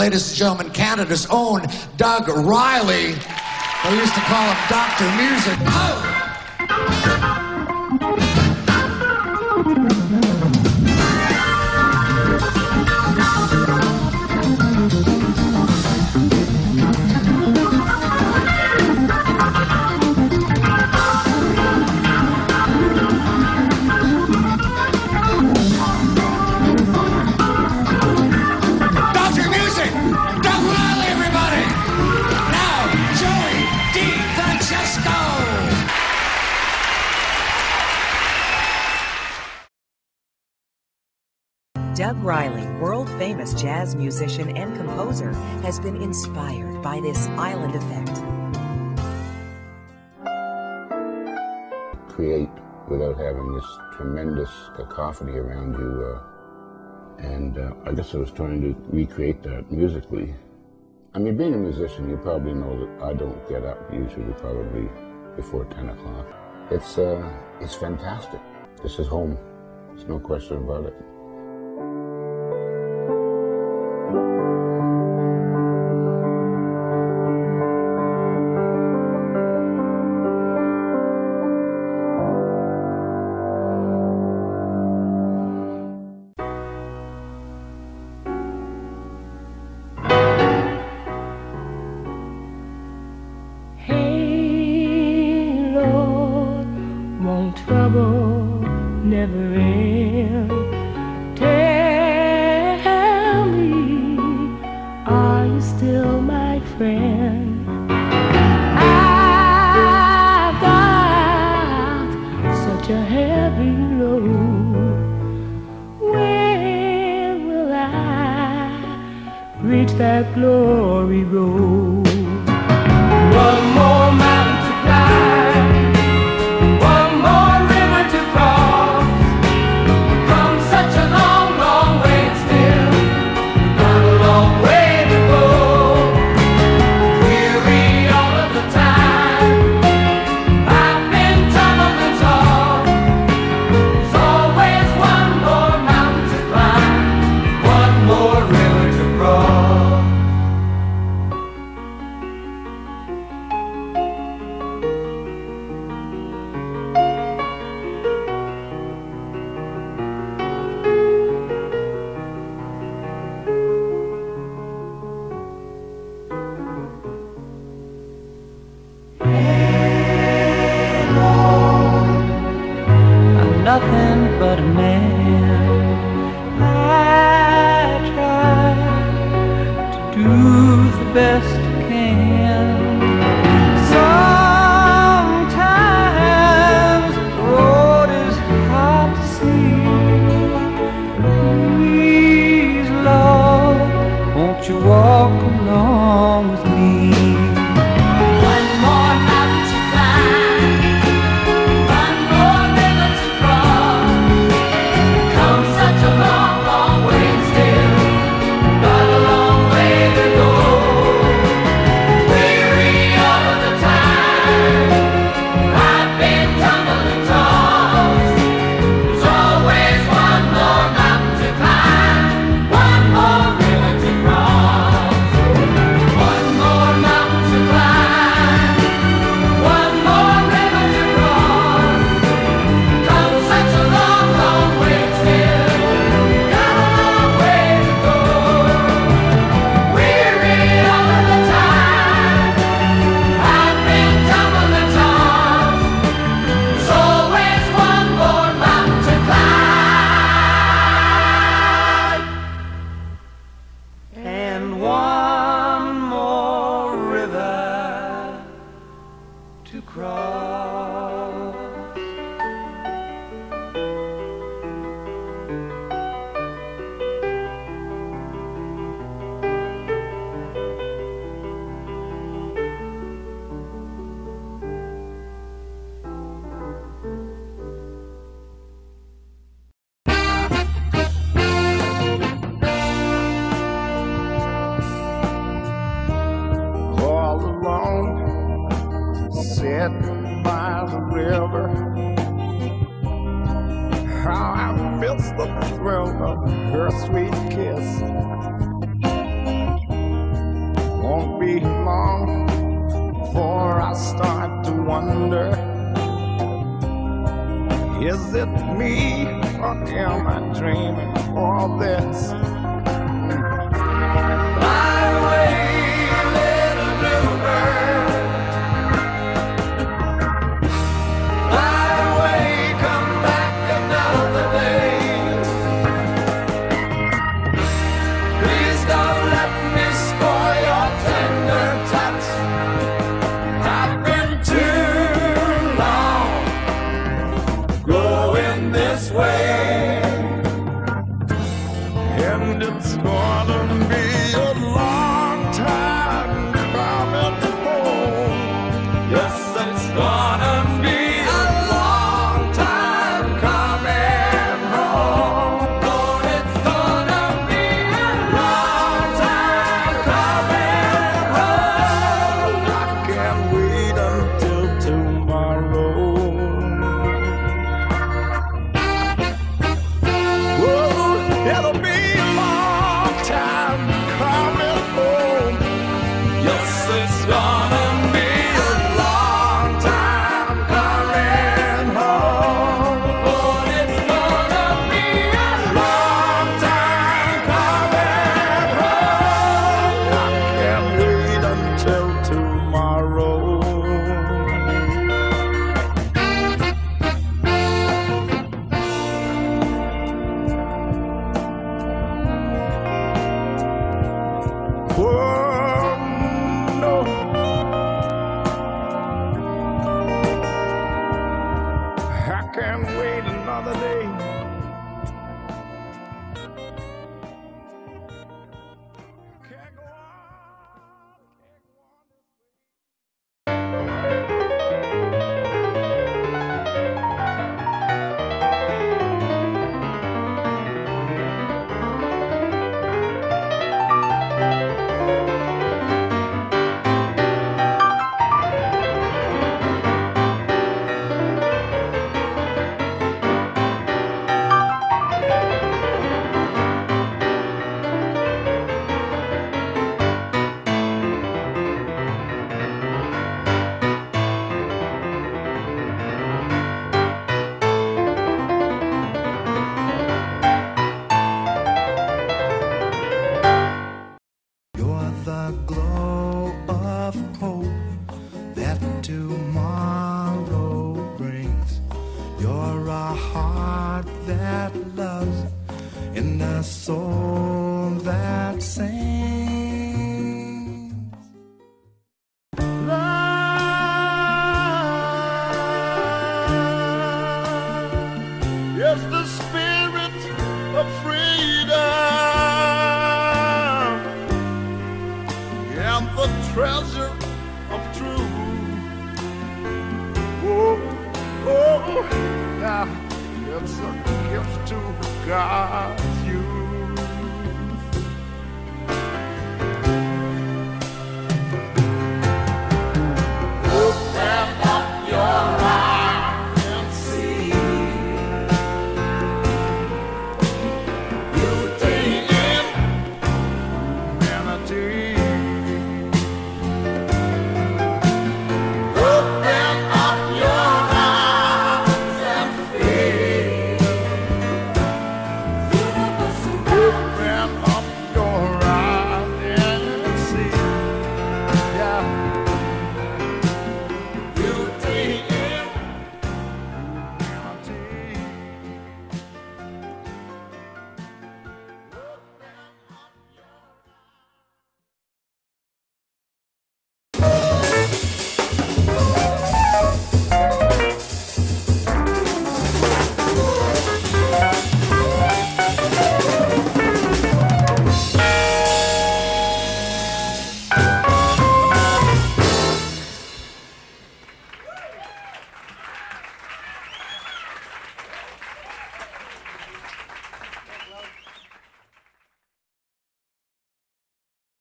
ladies and gentlemen, Canada's own Doug Riley. They used to call him Dr. Music. Oh! Doug Riley, world-famous jazz musician and composer, has been inspired by this island effect. Create without having this tremendous cacophony around you, I guess I was trying to recreate that musically. I mean, being a musician, you probably know that I don't get up usually probably before 10 o'clock. It's fantastic. This is home. There's no question about it. Trouble never ends. Tell me, are you still my friend? I've got such a heavy load. When will I reach that glory road? One more mountain to climb, one more river to cross. We've come such a long, long way, and still got a long way to go. Weary all of the time, I've been tumbled and tossed. There's always one more mountain to climb, one more river to cross. Nothing but a man. I try to do the best I can. Sometimes the road is hard to see. Please, Lord, won't you walk along with me? By the river, how I miss the thrill of her sweet kiss. won't be long before I start to wonder, is it me or am I dreaming all this? Fly away, little bluebird. Fly away, come back another day. Please don't let me spoil your tender touch. I've been too long going this way, and it's gonna be God, you